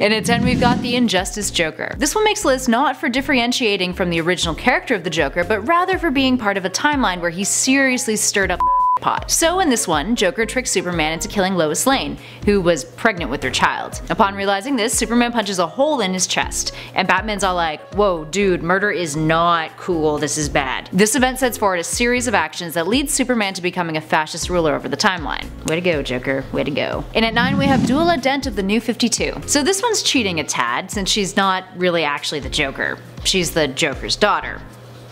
And at 10, we've got the Injustice Joker. This one makes lists not for differentiating from the original character of the Joker, but rather for being part of a timeline where he seriously stirred up the pot. So in this one, Joker tricks Superman into killing Lois Lane, who was pregnant with her child. Upon realizing this, Superman punches a hole in his chest, and Batman's all like, whoa dude, murder is not cool, this is bad. This event sets forward a series of actions that leads Superman to becoming a fascist ruler over the timeline. Way to go, Joker, way to go. And at 9, we have Duela Dent of the New 52. So this one's cheating a tad, since she's not really actually the Joker. She's the Joker's daughter.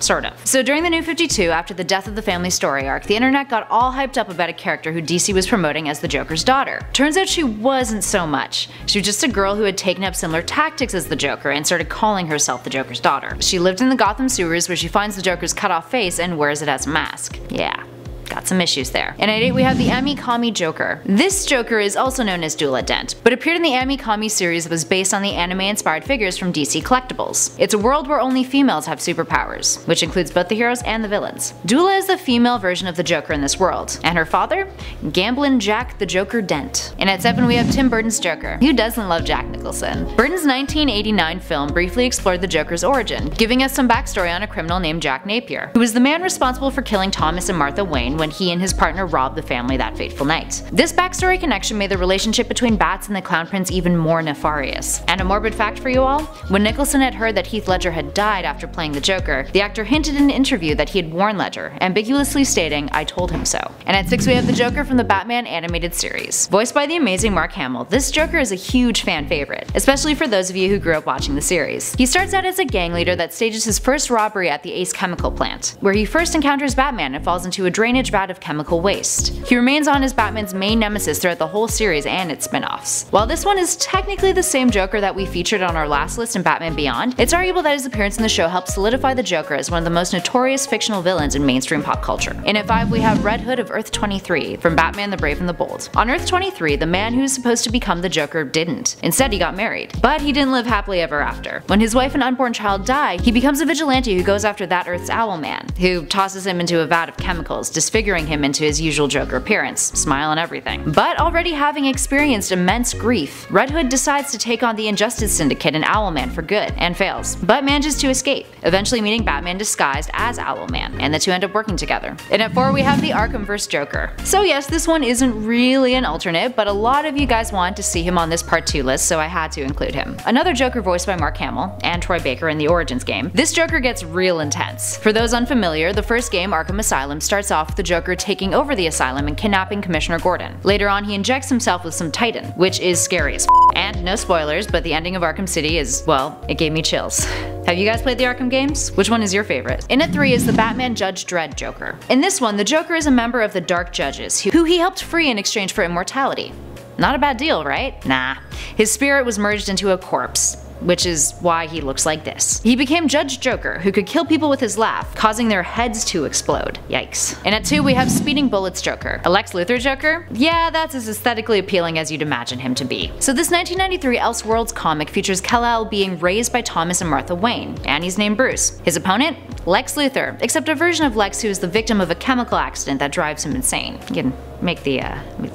Sort of. So during the New 52, after the death of the family story arc, the internet got all hyped up about a character who DC was promoting as the Joker's daughter. Turns out she wasn't so much. She was just a girl who had taken up similar tactics as the Joker and started calling herself the Joker's daughter. She lived in the Gotham sewers, where she finds the Joker's cut-off face and wears it as a mask. Yeah. Got some issues there. And at 8, we have the Ame-Comi Joker. This Joker is also known as Duela Dent, but appeared in the Ame-Comi series that was based on the anime-inspired figures from DC Collectibles. It's a world where only females have superpowers, which includes both the heroes and the villains. Duela is the female version of the Joker in this world, and her father? Gamblin' Jack the Joker Dent. And at 7, we have Tim Burton's Joker. Who doesn't love Jack Nicholson? Burton's 1989 film briefly explored the Joker's origin, giving us some backstory on a criminal named Jack Napier, who was the man responsible for killing Thomas and Martha Wayne when he and his partner robbed the family that fateful night. This backstory connection made the relationship between Bats and the Clown Prince even more nefarious. And a morbid fact for you all, when Nicholson had heard that Heath Ledger had died after playing the Joker, the actor hinted in an interview that he had warned Ledger, ambiguously stating, "I told him so." And at 6, we have the Joker from the Batman animated series. Voiced by the amazing Mark Hamill, this Joker is a huge fan favorite, especially for those of you who grew up watching the series. He starts out as a gang leader that stages his first robbery at the Ace Chemical Plant, where he first encounters Batman and falls into a drainage vat of chemical waste. He remains on as Batman's main nemesis throughout the whole series and its spin-offs. While this one is technically the same Joker that we featured on our last list in Batman Beyond, it's arguable that his appearance in the show helped solidify the Joker as one of the most notorious fictional villains in mainstream pop culture. And at 5, we have Red Hood of Earth 23 from Batman: The Brave and the Bold. On Earth 23, the man who was supposed to become the Joker didn't. Instead, he got married. But he didn't live happily ever after. When his wife and unborn child die, he becomes a vigilante who goes after that Earth's Owlman, who tosses him into a vat of chemicals, disfiguring him into his usual Joker appearance, smile and everything. But already having experienced immense grief, Red Hood decides to take on the Injustice Syndicate and Owlman for good, and fails, but manages to escape, eventually meeting Batman disguised as Owlman, and the two end up working together. And at 4, we have the Arkhamverse Joker. So yes, this one isn't really an alternate, but a lot of you guys wanted to see him on this part 2 list, so I had to include him. Another Joker voiced by Mark Hamill and Troy Baker in the Origins game, this Joker gets real intense. For those unfamiliar, the first game, Arkham Asylum, starts off the Joker taking over the asylum and kidnapping Commissioner Gordon. Later on, he injects himself with some Titan, which is scary as f***. And no spoilers, but the ending of Arkham City is, well, it gave me chills. Have you guys played the Arkham games? Which one is your favorite? In at 3 is the Batman Judge Dredd Joker. In this one, the Joker is a member of the Dark Judges, who he helped free in exchange for immortality. Not a bad deal, right? Nah. His spirit was merged into a corpse, which is why he looks like this. He became Judge Joker, who could kill people with his laugh, causing their heads to explode. Yikes. And at 2, we have Speeding Bullets Joker. A Lex Luthor Joker? Yeah, that's as aesthetically appealing as you'd imagine him to be. So this 1993 Elseworlds comic features Kal-El being raised by Thomas and Martha Wayne, and he's named Bruce. His opponent? Lex Luthor, except a version of Lex who is the victim of a chemical accident that drives him insane. You can make the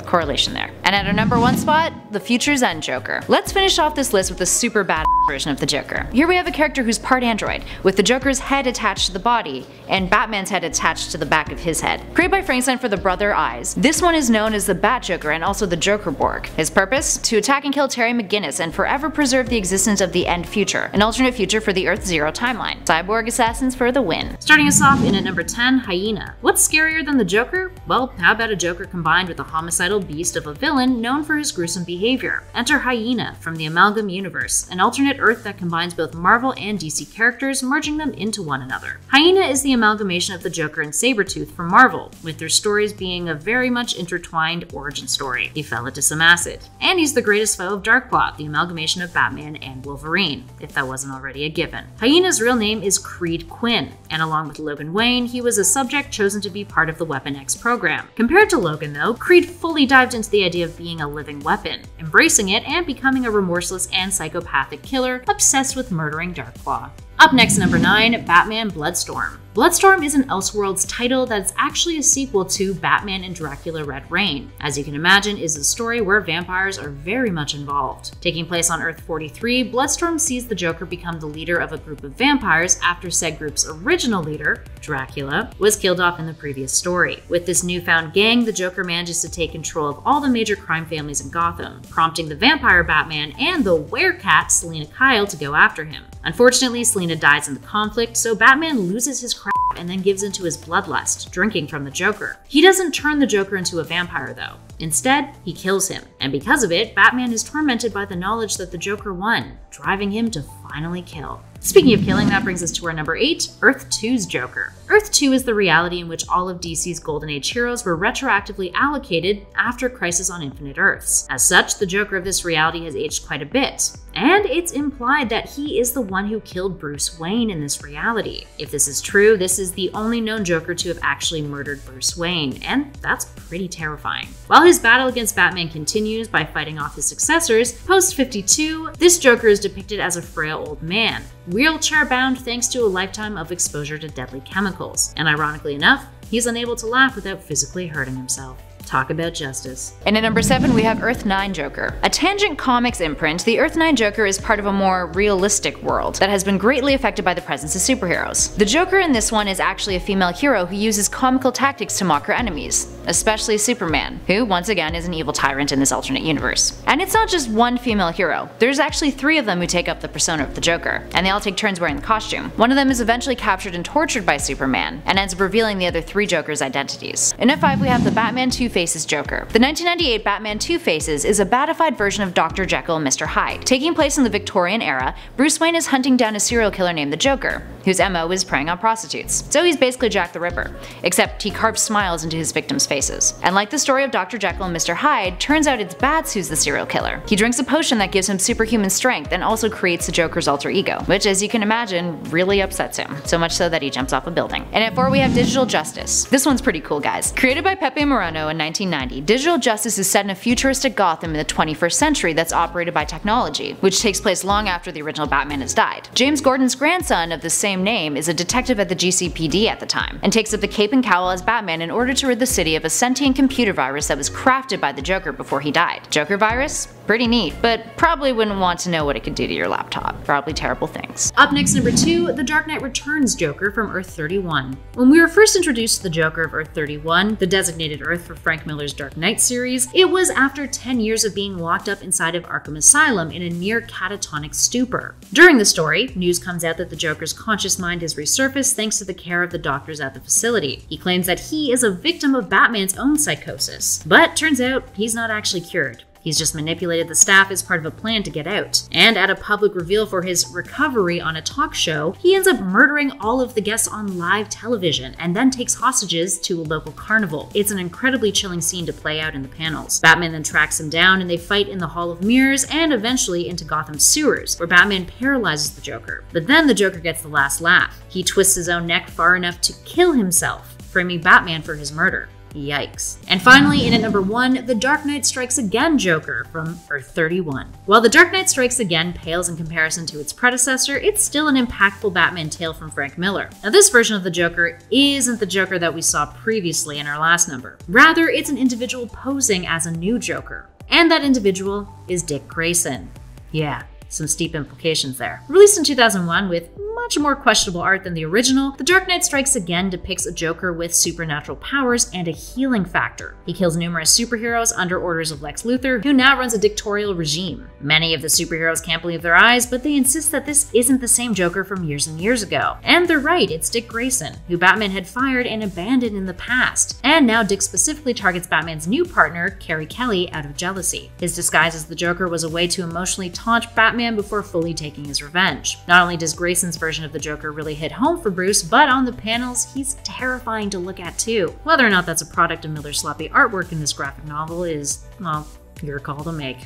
correlation there. And at our number 1 spot, the Future's End Joker. Let's finish off this list with a super badass version of the Joker. Here we have a character who's part android, with the Joker's head attached to the body, and Batman's head attached to the back of his head. Created by Frankenstein for the Brother Eyes, this one is known as the Bat Joker and also the Jokerborg. His purpose? To attack and kill Terry McGinnis and forever preserve the existence of the End Future, an alternate future for the Earth Zero timeline. Cyborg assassins for the win. Starting us off in at number 10, Hyena. What's scarier than the Joker? Well, how about a Joker combined with a homicidal beast of a villain known for his gruesome behavior? Enter Hyena from the Amalgam Universe, an alternate Earth that combines both Marvel and DC characters, merging them into one another. Hyena is the amalgamation of the Joker and Sabretooth from Marvel, with their stories being a very much intertwined origin story. He fell into some acid. And he's the greatest foe of Dark Claw, the amalgamation of Batman and Wolverine, if that wasn't already a given. Hyena's real name is Creed Quinn, and along with Logan Wayne, he was a subject chosen to be part of the Weapon X program. Compared to Logan, though, Creed fully dived into the idea of being a living weapon, embracing it and becoming a remorseless and psychopathic killer obsessed with murdering Dark Claw. Up next, number 9, Batman Bloodstorm. Bloodstorm is an Elseworlds title that's actually a sequel to Batman and Dracula Red Reign, as you can imagine is a story where vampires are very much involved. Taking place on Earth 43, Bloodstorm sees the Joker become the leader of a group of vampires after said group's original leader, Dracula, was killed off in the previous story. With this newfound gang, the Joker manages to take control of all the major crime families in Gotham, prompting the vampire Batman and the werecat Selina Kyle to go after him. Unfortunately, Selina dies in the conflict, so Batman loses his crap and then gives into his bloodlust, drinking from the Joker. He doesn't turn the Joker into a vampire though. Instead, he kills him, and because of it, Batman is tormented by the knowledge that the Joker won, driving him to finally kill. Speaking of killing, that brings us to our number 8, Earth 2's Joker. Earth 2 is the reality in which all of DC's Golden Age heroes were retroactively allocated after Crisis on Infinite Earths. As such, the Joker of this reality has aged quite a bit, and it's implied that he is the one who killed Bruce Wayne in this reality. If this is true, this is the only known Joker to have actually murdered Bruce Wayne, and that's pretty terrifying. While his battle against Batman continues by fighting off his successors, post 52, this Joker is depicted as a frail old man, wheelchair-bound thanks to a lifetime of exposure to deadly chemicals, and ironically enough, he's unable to laugh without physically hurting himself. Talk about justice. And at number 7, we have Earth 9 Joker. A Tangent Comics imprint, the Earth 9 Joker is part of a more realistic world that has been greatly affected by the presence of superheroes. The Joker in this one is actually a female hero who uses comical tactics to mock her enemies, especially Superman, who once again is an evil tyrant in this alternate universe. And it's not just one female hero, there's actually 3 of them who take up the persona of the Joker, and they all take turns wearing the costume. One of them is eventually captured and tortured by Superman, and ends up revealing the other 3 Joker's identities. And at 5, we have the Batman Two-Faces Joker. The 1998 Batman Two-Faces is a batified version of Dr. Jekyll and Mr. Hyde. Taking place in the Victorian era, Bruce Wayne is hunting down a serial killer named the Joker, whose MO is preying on prostitutes. So he's basically Jack the Ripper, except he carves smiles into his victims' faces. And like the story of Dr. Jekyll and Mr. Hyde, turns out it's Bats who's the serial killer. He drinks a potion that gives him superhuman strength and also creates the Joker's alter ego, which as you can imagine really upsets him, so much so that he jumps off a building. And at 4, we have Digital Justice. This one's pretty cool, guys. Created by Pepe Moreno in 1990, Digital Justice is set in a futuristic Gotham in the 21st century that's operated by technology, which takes place long after the original Batman has died. James Gordon's grandson of the same name is a detective at the GCPD at the time, and takes up the cape and cowl as Batman in order to rid the city of a sentient computer virus that was crafted by the Joker before he died. Joker virus? Pretty neat, but probably wouldn't want to know what it could do to your laptop. Probably terrible things. Up next, number 2, the Dark Knight Returns Joker from Earth 31. When we were first introduced to the Joker of Earth 31, the designated Earth for Frank Miller's Dark Knight series, it was after 10 years of being locked up inside of Arkham Asylum in a near catatonic stupor. During the story, news comes out that the Joker's conscious mind has resurfaced thanks to the care of the doctors at the facility. He claims that he is a victim of Batman's own psychosis, but turns out he's not actually cured. He's just manipulated the staff as part of a plan to get out. And at a public reveal for his recovery on a talk show, he ends up murdering all of the guests on live television and then takes hostages to a local carnival. It's an incredibly chilling scene to play out in the panels. Batman then tracks him down and they fight in the Hall of Mirrors and eventually into Gotham sewers, where Batman paralyzes the Joker. But then the Joker gets the last laugh. He twists his own neck far enough to kill himself, framing Batman for his murder. Yikes. And finally, in at number 1, the Dark Knight Strikes Again Joker from Earth 31. While the Dark Knight Strikes Again pales in comparison to its predecessor, it's still an impactful Batman tale from Frank Miller. Now, this version of the Joker isn't the Joker that we saw previously in our last number. Rather, it's an individual posing as a new Joker. And that individual is Dick Grayson. Yeah, some steep implications there. Released in 2001 with much more questionable art than the original, The Dark Knight Strikes Again depicts a Joker with supernatural powers and a healing factor. He kills numerous superheroes under orders of Lex Luthor, who now runs a dictatorial regime. Many of the superheroes can't believe their eyes, but they insist that this isn't the same Joker from years and years ago. And they're right, it's Dick Grayson, who Batman had fired and abandoned in the past. And now Dick specifically targets Batman's new partner, Carrie Kelly, out of jealousy. His disguise as the Joker was a way to emotionally taunt Batman before fully taking his revenge. Not only does Grayson's version of the Joker really hit home for Bruce, but on the panels, he's terrifying to look at too. Whether or not that's a product of Miller's sloppy artwork in this graphic novel is, well, your call to make.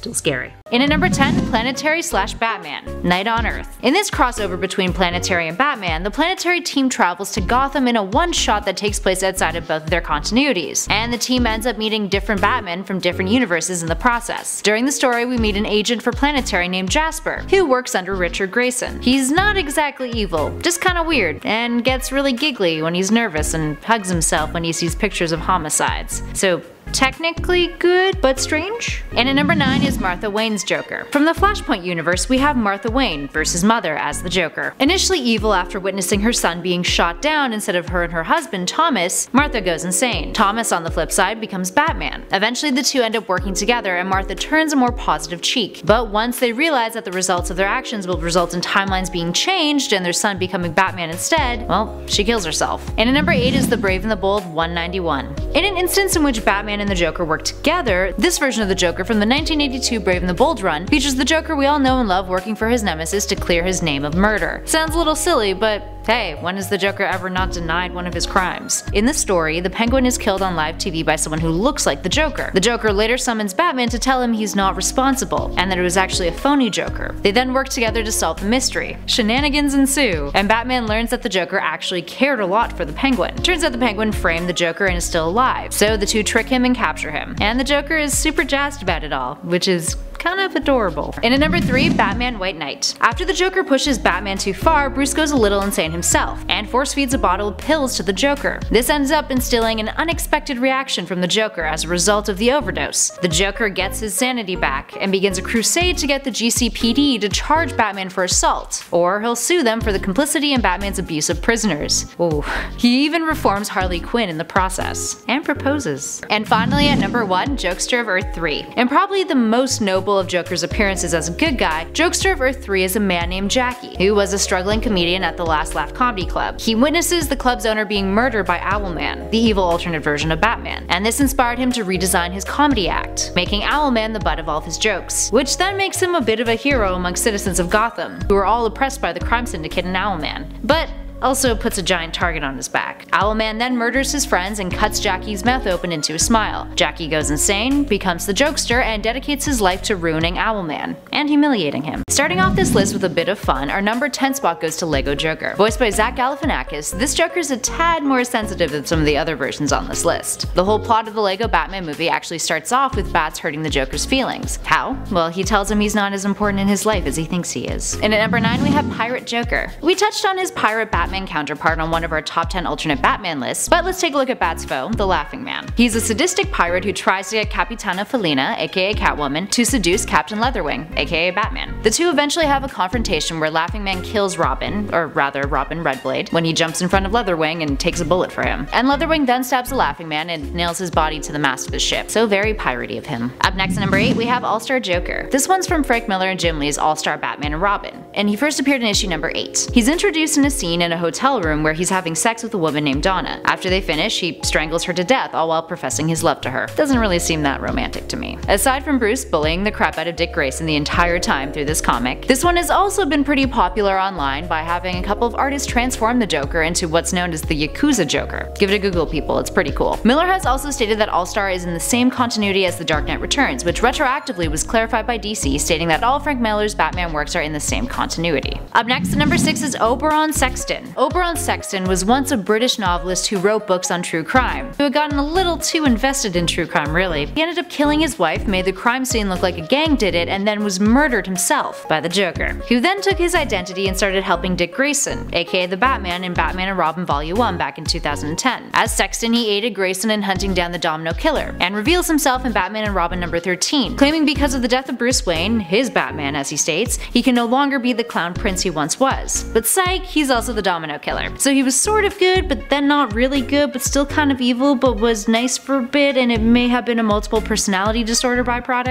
still scary. In at number 10, Planetary/Batman: Night on Earth. In this crossover between Planetary and Batman, the Planetary team travels to Gotham in a one-shot that takes place outside of both of their continuities, and the team ends up meeting different Batmen from different universes in the process. During the story, we meet an agent for Planetary named Jasper, who works under Richard Grayson. He's not exactly evil, just kinda weird, and gets really giggly when he's nervous and hugs himself when he sees pictures of homicides. So technically good, but strange. And at number 9 is Martha Wayne's Joker. From the Flashpoint universe, we have Martha Wayne versus Mother as the Joker. Initially evil after witnessing her son being shot down instead of her and her husband Thomas, Martha goes insane. Thomas, on the flip side, becomes Batman. Eventually the two end up working together and Martha turns a more positive cheek. But once they realize that the results of their actions will result in timelines being changed and their son becoming Batman instead, well, she kills herself. And at number 8 is The Brave and the Bold 191. In an instance in which Batman and the Joker work together, this version of the Joker from the 1982 Brave and the Bold run features the Joker we all know and love working for his nemesis to clear his name of murder. Sounds a little silly, but hey, when has the Joker ever not denied one of his crimes? In this story, the Penguin is killed on live TV by someone who looks like the Joker. The Joker later summons Batman to tell him he's not responsible, and that it was actually a phony Joker. They then work together to solve the mystery. Shenanigans ensue, and Batman learns that the Joker actually cared a lot for the Penguin. Turns out the Penguin framed the Joker and is still alive, so the two trick him and capture him. And the Joker is super jazzed about it all, which is kind of adorable. And at number 3, Batman: White Knight. After the Joker pushes Batman too far, Bruce goes a little insane himself, and force feeds a bottle of pills to the Joker. This ends up instilling an unexpected reaction from the Joker as a result of the overdose. The Joker gets his sanity back, and begins a crusade to get the GCPD to charge Batman for assault, or he'll sue them for the complicity in Batman's abuse of prisoners. Ooh. He even reforms Harley Quinn in the process. And proposes. And finally at number 1, Jokester of Earth 3. And probably the most noble of Joker's appearances as a good guy, Jokester of Earth 3 is a man named Jackie, who was a struggling comedian at the Last Laugh Comedy Club. He witnesses the club's owner being murdered by Owlman, the evil alternate version of Batman, and this inspired him to redesign his comedy act, making Owlman the butt of all of his jokes, which then makes him a bit of a hero among citizens of Gotham, who are all oppressed by the crime syndicate and Owlman. But also puts a giant target on his back. Owlman then murders his friends and cuts Jackie's mouth open into a smile. Jackie goes insane, becomes the Jokester, and dedicates his life to ruining Owlman and humiliating him. Starting off this list with a bit of fun, our number 10 spot goes to Lego Joker. Voiced by Zach Galifianakis, this Joker's a tad more sensitive than some of the other versions on this list. The whole plot of the Lego Batman movie actually starts off with bats hurting the Joker's feelings. How? Well, he tells him he's not as important in his life as he thinks he is. And at number 9 we have Pirate Joker. We touched on his Pirate Batman counterpart on one of our top 10 alternate Batman lists, but let's take a look at Bat's foe, the Laughing Man. He's a sadistic pirate who tries to get Capitana Felina, aka Catwoman, to seduce Captain Leatherwing, aka Batman. The two eventually have a confrontation where Laughing Man kills Robin, or rather Robin Redblade, when he jumps in front of Leatherwing and takes a bullet for him. And Leatherwing then stabs the Laughing Man and nails his body to the mast of his ship, so very piratey of him. Up next at number 8 we have All-Star Joker. This one's from Frank Miller and Jim Lee's All-Star Batman and Robin, and he first appeared in issue number 8. He's introduced in a scene in a hotel room where he's having sex with a woman named Donna. After they finish, he strangles her to death, all while professing his love to her. Doesn't really seem that romantic to me. Aside from Bruce bullying the crap out of Dick Grayson the entire time through this comic, this one has also been pretty popular online by having a couple of artists transform the Joker into what's known as the Yakuza Joker. Give it a Google, people, it's pretty cool. Miller has also stated that All-Star is in the same continuity as The Dark Knight Returns, which retroactively was clarified by DC, stating that all Frank Miller's Batman works are in the same continuity. Up next at number 6 is Oberon Sexton. Oberon Sexton was once a British novelist who wrote books on true crime, who had gotten a little too invested in true crime really. He ended up killing his wife, made the crime scene look like a gang did it, and then was murdered himself by the Joker, who then took his identity and started helping Dick Grayson, aka the Batman, in Batman and Robin Volume 1 back in 2010. As Sexton, he aided Grayson in hunting down the Domino Killer, and reveals himself in Batman and Robin number 13, claiming because of the death of Bruce Wayne, his Batman as he states, he can no longer be the clown prince he once was. But psych, he's also the Domino Killer. So he was sort of good, but then not really good, but still kind of evil, but was nice for a bit, and it may have been a multiple personality disorder byproduct.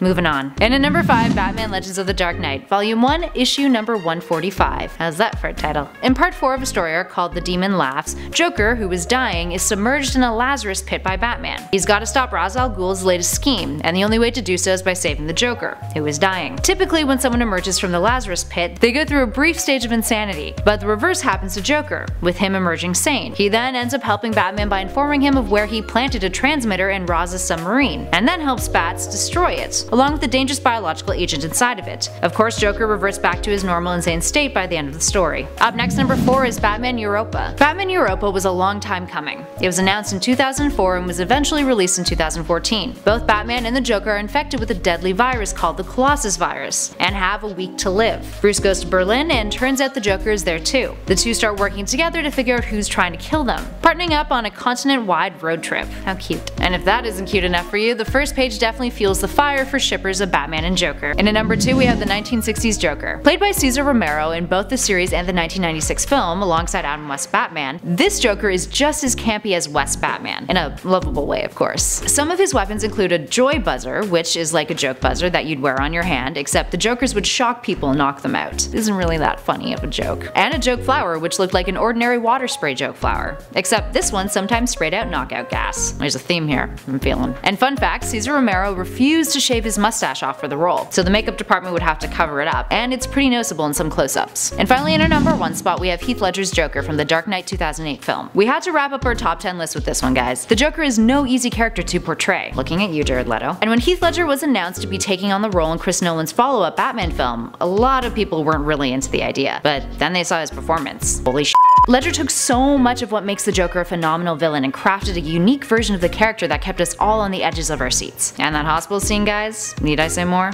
Moving on. And at number 5, Batman: Legends of the Dark Knight, Volume 1, issue number 145. How's that for a title? In part 4 of a story arc called The Demon Laughs, Joker, who is dying, is submerged in a Lazarus pit by Batman. He's got to stop Ra's al Ghul's latest scheme, and the only way to do so is by saving the Joker, who is dying. Typically, when someone emerges from the Lazarus pit, they go through a brief stage of insanity, but the reverse happens to Joker, with him emerging sane. He then ends up helping Batman by informing him of where he planted a transmitter in Ra's submarine, and then helps Bats destroy it. along with the dangerous biological agent inside of it. Of course, Joker reverts back to his normal insane state by the end of the story. Up next, number 4 is Batman Europa. Batman Europa was a long time coming. It was announced in 2004 and was eventually released in 2014. Both Batman and the Joker are infected with a deadly virus called the Colossus virus, and have a week to live. Bruce goes to Berlin, and turns out the Joker is there too. The two start working together to figure out who's trying to kill them, partnering up on a continent-wide road trip. How cute. And if that isn't cute enough for you, the first page definitely fuels the fire for shippers of Batman and Joker. And at number 2 we have the 1960s Joker. Played by Cesar Romero in both the series and the 1996 film, alongside Adam West's Batman, this Joker is just as campy as West's Batman, in a lovable way of course. Some of his weapons include a joy buzzer, which is like a joke buzzer that you'd wear on your hand, except the Jokers would shock people and knock them out. Isn't really that funny of a joke. And a joke flower, which looked like an ordinary water spray joke flower, except this one sometimes sprayed out knockout gas. There's a theme here, I'm feeling. And fun fact, Cesar Romero refused to shave his mustache off for the role, so the makeup department would have to cover it up, and it's pretty noticeable in some close-ups. And finally, in our number 1 spot we have Heath Ledger's Joker from the Dark Knight 2008 film. We had to wrap up our top 10 list with this one, guys. The Joker is no easy character to portray. Looking at you, Jared Leto. And when Heath Ledger was announced to be taking on the role in Chris Nolan's follow-up Batman film, a lot of people weren't really into the idea, but then they saw his performance. Holy shit. Ledger took so much of what makes the Joker a phenomenal villain and crafted a unique version of the character that kept us all on the edges of our seats. And that hospital scene, guys, need I say more?